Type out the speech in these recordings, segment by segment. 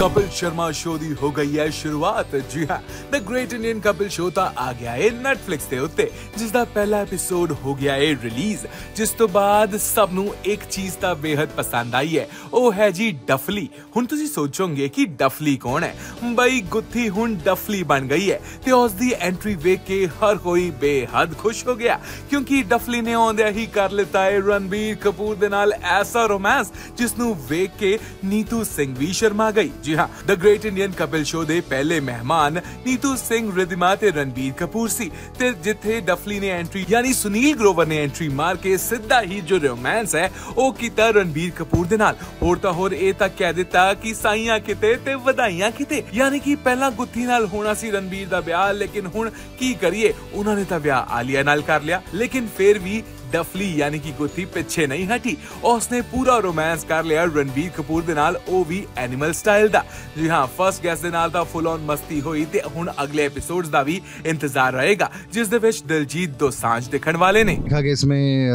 Kapil Sharma show दी हो गई है शुरुआत। जी हाँ, the great Indian Kapil show ता आ गया है नेटफ्लिक्स ते उत्ते, जिस दा पहला एपिसोड हो गया है रिलीज, जिस तो बाद सब नू एक चीज ता बेहद पसंद आई है, ओ है जी डफली। हुन तुसी सोचोगे कि डफली कौन है? बई गुत्थी हुन डफली बन गई है ते उस दी एंट्री वेख के हर कोई बेहद खुश हो गया, क्योंकि डफली ने आंदे ही कर लेता है रणबीर कपूर दे नाल ऐसा रोमांस जिसनू वेख के नीतू सिंह भी शर्मा गई। जी हाँ, the great Indian Kapil show दे पहले मेहमान नीतू सिंह, रिद्धिमा ते रणबीर कपूर सी, ते जिथे डफली ने एंट्री यानी सुनील ग्रोवर ने एंट्री मार के सीधा ही जो रोमांस है ओ कीता रणबीर कपूर दे नाल। होर ता होर ए तक कह दिता कि साइयां किते ते वधाइयां किते, यानी कि पहला गुत्थी नाल होना सी रणबीर दा ब्याह, लेकिन हुन की करिए उन्होंने ता ब्याह आलिया नाल कर लिया। लेकिन फिर भी डफली यानी कि गुत्थी पीछे नहीं हटी और उसने पूरा रोमांस कर लिया रणबीर कपूर दे नाल, ओ भी एनिमल स्टाइल दा। जी हां, फर्स्ट गेस्ट दे नाल दा फुल ऑन मस्ती होई ते हुन अगले एपिसोड्स दा भी इंतजार रहेगा, जिस दे विच दिलजीत दोसांझ दिखण वाले ने। देखा कि इसमें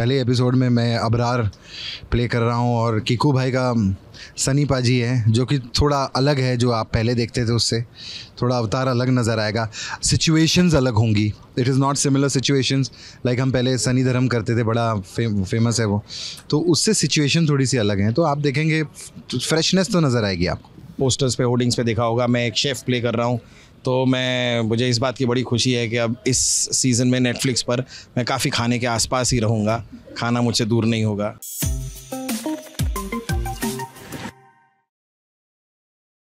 पहले एपिसोड में मैं अबरार प्ले कर रहा हूं और कीकू भाई का सनी पाजी है, जो कि थोड़ा अलग है, जो आप पहले देखते थे उससे थोड़ा अवतार अलग नज़र आएगा, सिचुएशंस अलग होंगी। It is not similar situations like हम पहले सनी धर्म करते थे, बड़ा फेमस है वो, तो उससे सिचुएशन थोड़ी सी अलग है, तो आप देखेंगे फ्रेशनेस तो नज़र आएगी आपको। पोस्टर्स पे, होर्डिंग्स पे देखा होगा मैं एक शेफ़ प्ले कर रहा हूँ, तो मुझे इस बात की बड़ी खुशी है कि अब इस सीज़न में नेटफ्लिक्स पर मैं काफ़ी खाने के आसपास ही रहूँगा, खाना मुझसे दूर नहीं होगा।